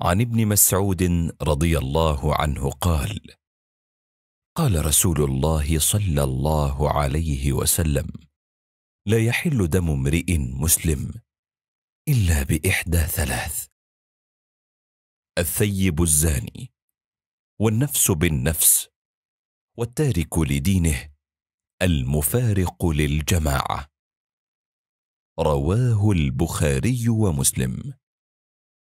عن ابن مسعود رضي الله عنه قال: قال رسول الله صلى الله عليه وسلم: لا يحل دم امرئ مسلم إلا بإحدى ثلاث: الثيب الزاني، والنفس بالنفس، والتارك لدينه، المفارق للجماعة. رواه البخاري ومسلم.